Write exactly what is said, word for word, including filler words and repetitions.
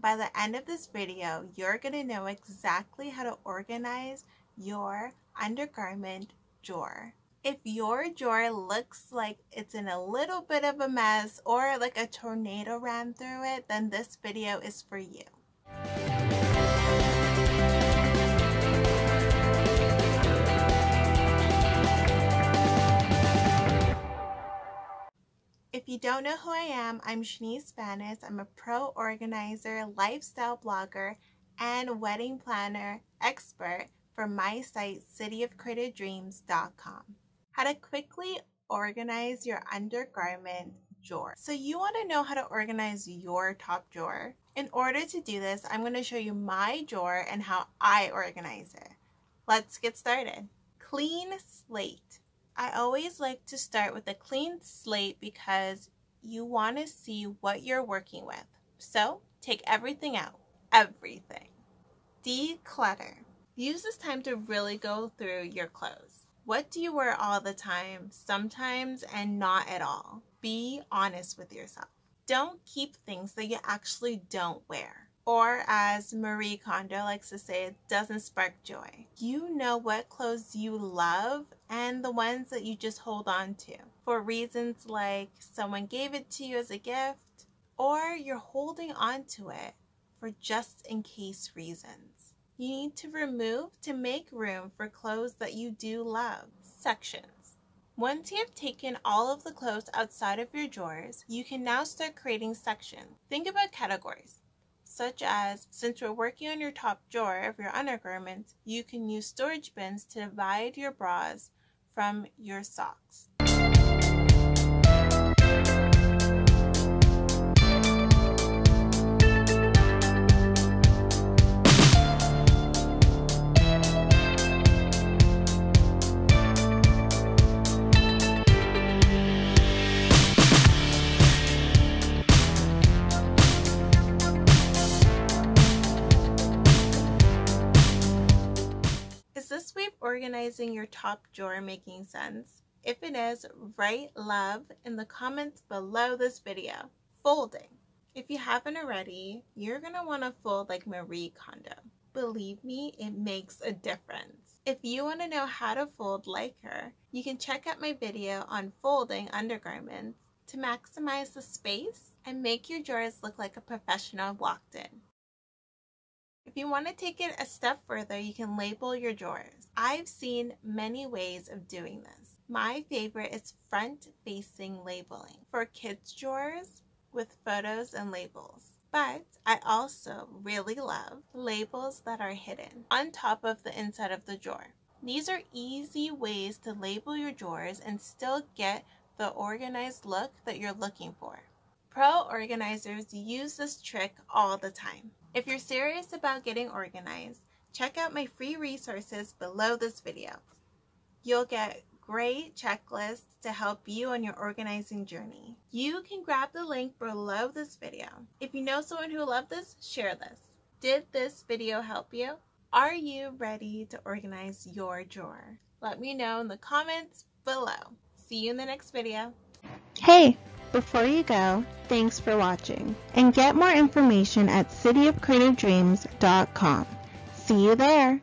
by the end of this video, you're going to know exactly how to organize your undergarment drawer. If your drawer looks like it's in a little bit of a mess or like a tornado ran through it, then this video is for you. If you don't know who I am, I'm Shanice Bannis. I'm a pro organizer, lifestyle blogger, and wedding planner expert for my site, city of created dreams dot com. How to quickly organize your undergarment drawer. So you want to know how to organize your top drawer. In order to do this, I'm going to show you my drawer and how I organize it. Let's get started. Clean slate. I always like to start with a clean slate because you want to see what you're working with. So take everything out. Everything. Declutter. Use this time to really go through your clothes. What do you wear all the time, sometimes, and not at all? Be honest with yourself. Don't keep things that you actually don't wear. Or as Marie Kondo likes to say, it doesn't spark joy. You know what clothes you love and the ones that you just hold on to for reasons like someone gave it to you as a gift, or you're holding on to it for just in case reasons. You need to remove to make room for clothes that you do love. Sections. Once you have taken all of the clothes outside of your drawers, you can now start creating sections. Think about categories, such as, since we're working on your top drawer of your undergarments, you can use storage bins to divide your bras from your socks. Organizing your top drawer making sense? If it is, write love in the comments below this video. Folding. If you haven't already, you're gonna want to fold like Marie Kondo. Believe me, it makes a difference. If you want to know how to fold like her, you can check out my video on folding undergarments to maximize the space and make your drawers look like a professional walked in. If you want to take it a step further, you can label your drawers. I've seen many ways of doing this. My favorite is front-facing labeling for kids' drawers with photos and labels. But I also really love labels that are hidden on top of the inside of the drawer. These are easy ways to label your drawers and still get the organized look that you're looking for. Pro organizers use this trick all the time. If you're serious about getting organized, check out my free resources below this video. You'll get great checklists to help you on your organizing journey. You can grab the link below this video. If you know someone who loves this, share this. Did this video help you? Are you ready to organize your drawer? Let me know in the comments below. See you in the next video. Hey! Before you go, thanks for watching, and get more information at city of created dreams dot com. See you there!